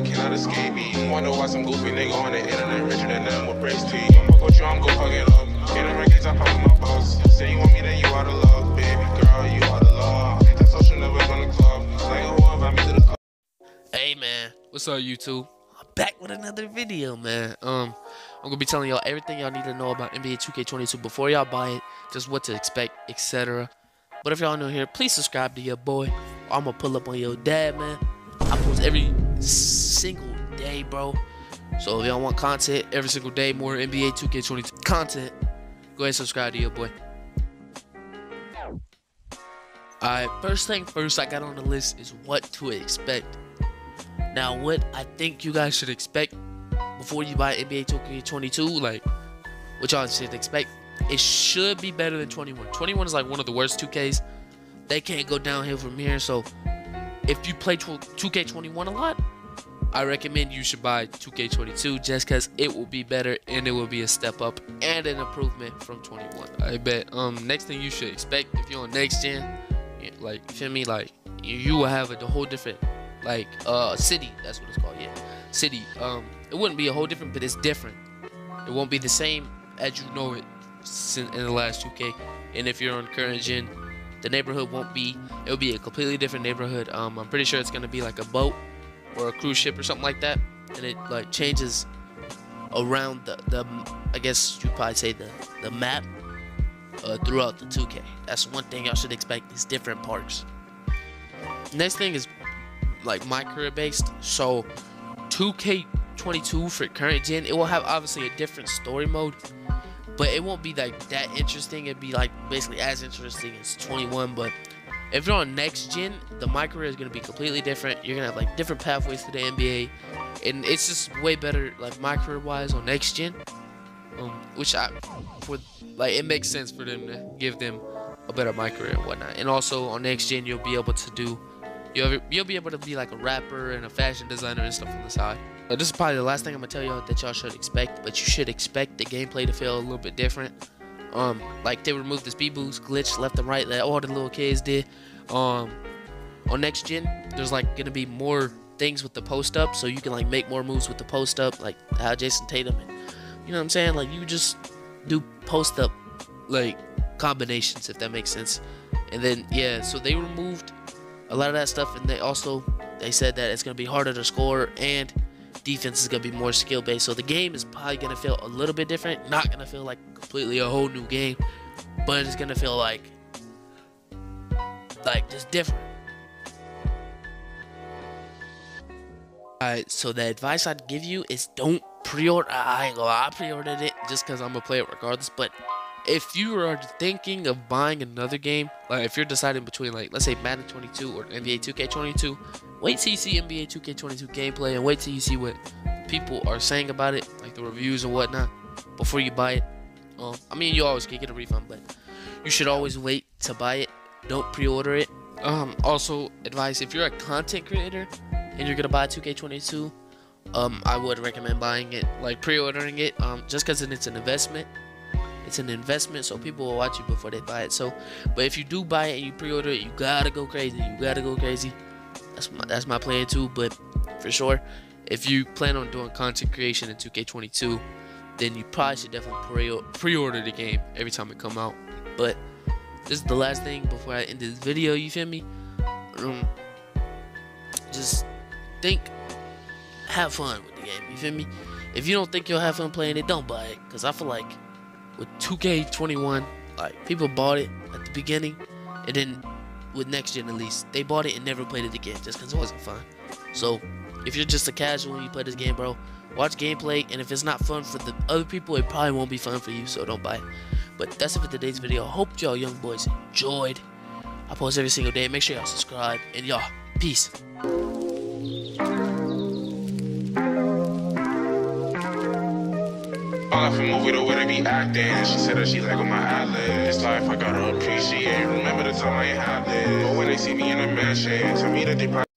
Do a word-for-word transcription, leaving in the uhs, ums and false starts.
they cannot escape me. Wonder why some goofy nigga on the internet richer than them with brace teeth. Fuck with you, I'm gon' fuck it up. Get a ring, I pop with my boss. Say you want me, then you out of love. Baby girl, you out of love. That social network on the club. Like, who invite me to the club? Hey, man. What's up, YouTube? I'm back with another video, man. Um, I'm gonna be telling y'all everything y'all need to know about N B A two K twenty-two before y'all buy it, just what to expect, et cetera. But if y'all new here, please subscribe to your boy. I'm gonna pull up on your dad, man. I post every single day, bro. So if y'all want content every single day, more N B A two K twenty-two content, go ahead and subscribe to your boy. Alright, first thing first I got on the list is what to expect. Now, what I think you guys should expect before you buy N B A two K twenty-two, like, what y'all should expect, it should be better than twenty-one. twenty-one is like one of the worst two Ks. They can't go downhill from here, so if you play two K twenty-one a lot, I recommend you should buy two K twenty-two just because it will be better and it will be a step up and an improvement from twenty-one. I bet. Um, next thing you should expect if you're on next gen, like, feel me, like, you will have a whole different, like, uh, city. That's what it's called, yeah, city. Um, it wouldn't be a whole different, but it's different. It won't be the same as you know it in the last two K. And if you're on current gen, the neighborhood won't be, it'll be a completely different neighborhood. Um, I'm pretty sure it's going to be like a boat or a cruise ship or something like that. And it like changes around the, the I guess you'd probably say the, the map uh, throughout the two K. That's one thing y'all should expect is different parks. Next thing is like my career based. So two K twenty-two for current gen, it will have obviously a different story mode. But it won't be like that interesting. It'd be like basically as interesting as twenty-one. But if you're on next gen, the my career is gonna be completely different. You're gonna have like different pathways to the N B A, and it's just way better like my career wise on next gen. Um, which I for like it makes sense for them to give them a better my career and whatnot. And also on next gen, you'll be able to do you'll you'll be able to be like a rapper and a fashion designer and stuff on the side. This is probably the last thing I'm gonna tell y'all that y'all should expect, but you should expect the gameplay to feel a little bit different. Um, like they removed the speed boost glitch left and right that all the little kids did. Um, on next gen, there's like gonna be more things with the post up, so you can like make more moves with the post up, like how Jason Tatum, and, you know what I'm saying? Like you just do post up like combinations if that makes sense. And then yeah, so they removed a lot of that stuff, and they also they said that it's gonna be harder to score and defense is going to be more skill based, so the game is probably going to feel a little bit different. Not going to feel like completely a whole new game, but it's going to feel like like just different. Alright, so the advice I'd give you is don't pre-order. I ain't gonna I pre-ordered it just because I'm going to play it regardless, but if you are thinking of buying another game, like if you're deciding between like let's say Madden twenty-two or N B A two K twenty-two, wait till you see N B A two K twenty-two gameplay and wait till you see what people are saying about it, like the reviews and whatnot, before you buy it. Um, I mean, you always can get a refund, but you should always wait to buy it. Don't pre-order it. Um, also, advice, if you're a content creator and you're gonna buy two K twenty-two, um, I would recommend buying it, like pre-ordering it, um, just because it's an investment. It's an investment, so people will watch you before they buy it. So, but if you do buy it and you pre-order it, you gotta go crazy. You gotta go crazy. That's my, that's my plan too. But for sure, if you plan on doing content creation in two K twenty-two, then you probably should definitely pre-order the game every time it come out. But this is the last thing before I end this video. You feel me? Um, just think, have fun with the game. You feel me? If you don't think you'll have fun playing it, don't buy it. Cause I feel like with two K twenty-one, like people bought it at the beginning, and then with next gen at least, they bought it and never played it again just because it wasn't fun. So if you're just a casual and you play this game, bro, watch gameplay, and if it's not fun for the other people, it probably won't be fun for you, so don't buy it. But that's it for today's video. Hope y'all young boys enjoyed. I post every single day. Make sure y'all subscribe, and y'all, peace. I left a movie the way they be acting. She said that she like on my eyelids. This life I gotta appreciate. Remember the time I ain't had this. But when they see me in a mansion, tell me that they probably